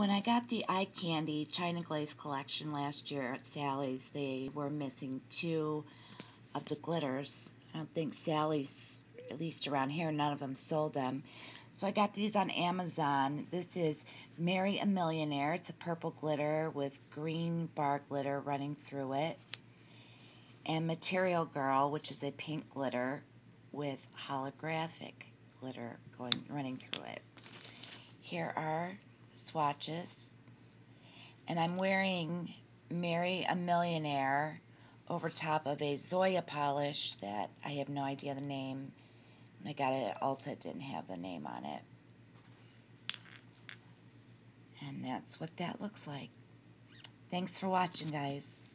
When I got the Eye Candy China Glaze collection last year at Sallys, they were missing two of the glitters. I don't think Sallys, at least around here, none of them sold them. So I got these on Amazon. This is Marry a Millionaire. It's a purple glitter with green bar glitter running through it. And Material Girl, which is a pink glitter with holographic glitter running through it. Here are the swatches. And I'm wearing Marry a Millionaire over top of a Zoya polish that I have no idea the name. I got it at Ulta, it didn't have the name on it. And that's what that looks like. Thanks for watching, guys.